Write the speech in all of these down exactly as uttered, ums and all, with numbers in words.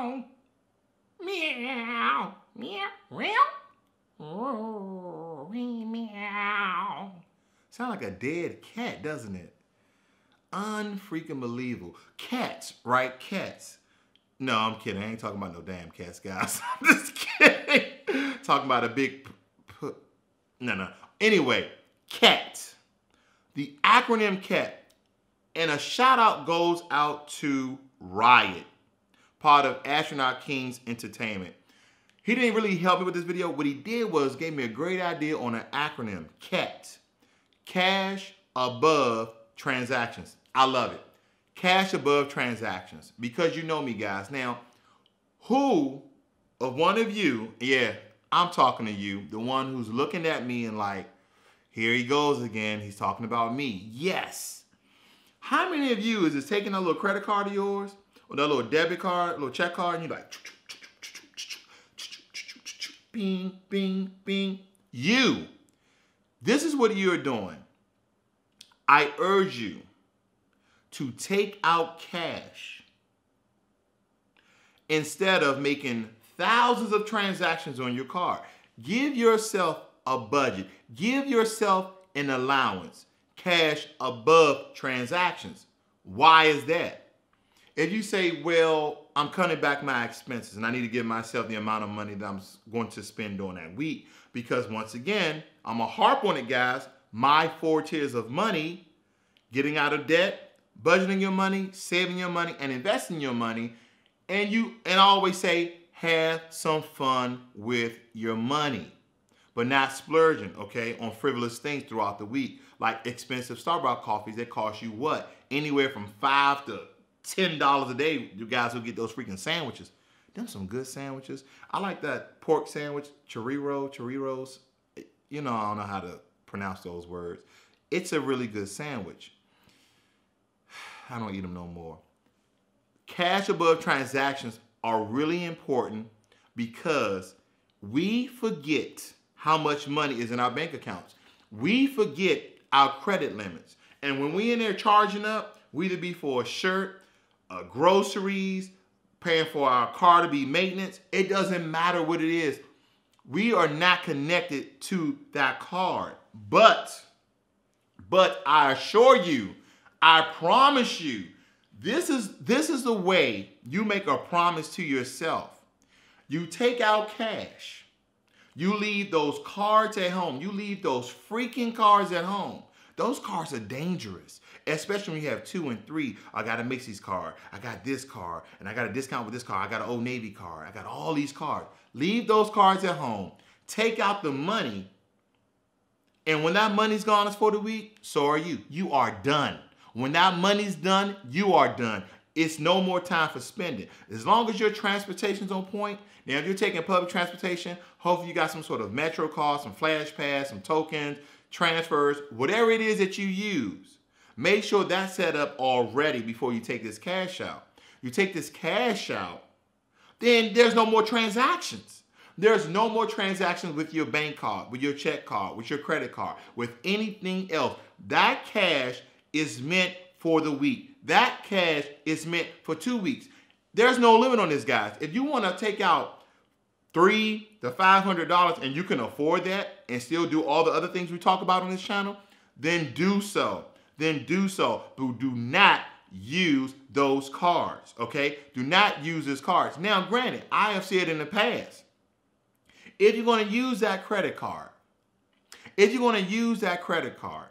meow, meow, meow, meow, oh, meow. Sound like a dead cat, doesn't it? Unfreaking believable. Cats, right? Cats. No, I'm kidding. I ain't talking about no damn cats, guys. I'm just kidding. Talking about a big p p no, no. Anyway, CATS. The acronym CAT. And a shout out goes out to Riot, part of Astronaut King's Entertainment. He didn't really help me with this video. What he did was gave me a great idea on an acronym, CATS. Cash Above Transactions. I love it. Cash Above Transactions. Because you know me, guys. Now, who of one of you, yeah, I'm talking to you, the one who's looking at me and like, here he goes again. He's talking about me. Yes. How many of you is just taking a little credit card of yours or that little debit card, little check card, and you're like, bing, bing, bing. You. This is what you're doing. I urge you to take out cash instead of making thousands of transactions on your card. Give yourself a budget. Give yourself an allowance. Cash above transactions. Why is that? If you say, well, I'm cutting back my expenses and I need to give myself the amount of money that I'm going to spend during that week, because once again, I'm going to harp on it, guys. My four tiers of money, getting out of debt, budgeting your money, saving your money, and investing your money. And you, and I always say, have some fun with your money, but not splurging, okay, on frivolous things throughout the week, like expensive Starbucks coffees that cost you what? Anywhere from five to ten dollars a day. You guys will get those freaking sandwiches. Them some good sandwiches. I like that pork sandwich, chorero, choreros. You know, I don't know how to pronounce those words. It's a really good sandwich. I don't eat them no more. Cash above transactions are really important because we forget how much money is in our bank accounts. We forget our credit limits. And when we in there charging up, whether it be for a shirt, uh, groceries, paying for our car to be maintenance, it doesn't matter what it is. We are not connected to that card. But, but I assure you, I promise you, this is, this is the way you make a promise to yourself. You take out cash. You leave those cards at home. You leave those freaking cards at home. Those cards are dangerous, especially when you have two and three. I got a Macy's card. I got this card. And I got a discount with this card. I got an Old Navy card. I got all these cards. Leave those cards at home. Take out the money. And when that money's gone for the week, so are you. You are done. When that money's done, you are done. It's no more time for spending. As long as your transportation's on point. Now, if you're taking public transportation, hopefully you got some sort of Metro card, some Flash Pass, some tokens, transfers, whatever it is that you use. Make sure that's set up already before you take this cash out. You take this cash out, then there's no more transactions. There's no more transactions with your bank card, with your check card, with your credit card, with anything else. That cash is meant for the week. That cash is meant for two weeks. There's no limit on this, guys. If you want to take out three to five hundred dollars and you can afford that and still do all the other things we talk about on this channel, then do so. Then do so. But do not use those cards. Okay? Do not use these cards. Now, granted, I have said in the past, if you're going to use that credit card, if you're going to use that credit card,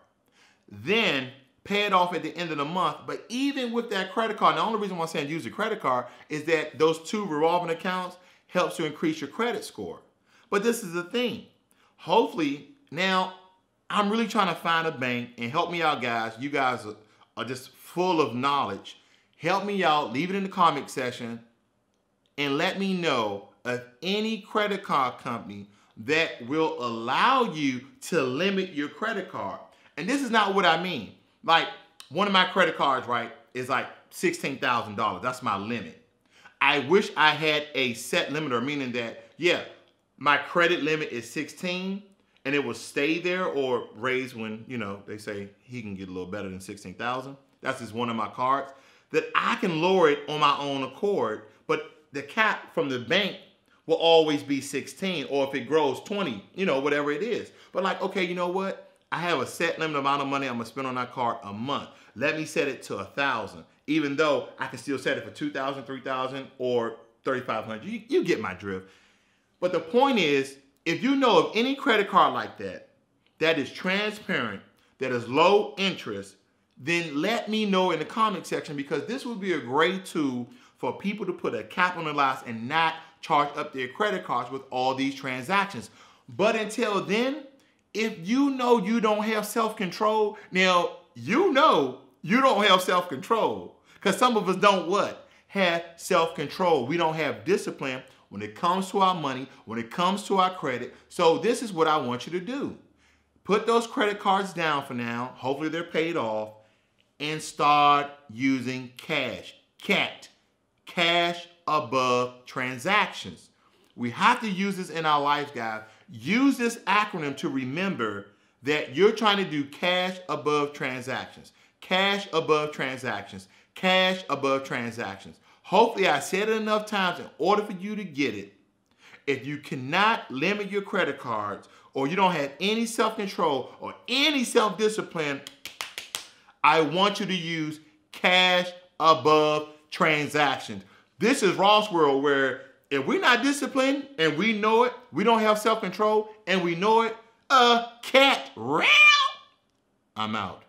then pay it off at the end of the month. But even with that credit card, the only reason why I'm saying use a credit card is that those two revolving accounts helps to increase your credit score. But this is the thing. Hopefully, now, I'm really trying to find a bank, and help me out, guys. You guys are, are just full of knowledge. Help me out. Leave it in the comment section and let me know of any credit card company that will allow you to limit your credit card. And this is not what I mean. Like, one of my credit cards, right, is like sixteen thousand dollars. That's my limit. I wish I had a set limiter, meaning that, yeah, my credit limit is sixteen, and it will stay there or raise when, you know, they say he can get a little better than sixteen thousand. That's just one of my cards. That I can lower it on my own accord, but the cap from the bank will always be sixteen, or if it grows twenty, you know, whatever it is. But like, okay, you know what? I have a set limited amount of money I'm gonna spend on that card a month. Let me set it to a thousand, even though I can still set it for two thousand, three thousand, or thirty-five hundred. You, you get my drift. But the point is, if you know of any credit card like that, that is transparent, that is low interest, then let me know in the comment section, because this would be a great tool for people to put a cap on the loss and not charge up their credit cards with all these transactions. But until then, if you know you don't have self-control, now you know you don't have self-control, because some of us don't what? Have self-control. We don't have discipline when it comes to our money, when it comes to our credit. So this is what I want you to do. Put those credit cards down for now. Hopefully they're paid off, and start using cash. C A T, cash above transactions. We have to use this in our lives, guys. Use this acronym to remember that you're trying to do cash above transactions. Cash above transactions. Cash above transactions. Hopefully I said it enough times in order for you to get it. If you cannot limit your credit cards, or you don't have any self-control or any self-discipline, I want you to use cash above transactions. This is Ross World, where if we're not disciplined and we know it, we don't have self-control and we know it, a cat round, I'm out.